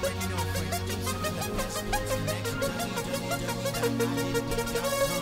Breaking off ways, keep some of the best beats and making money.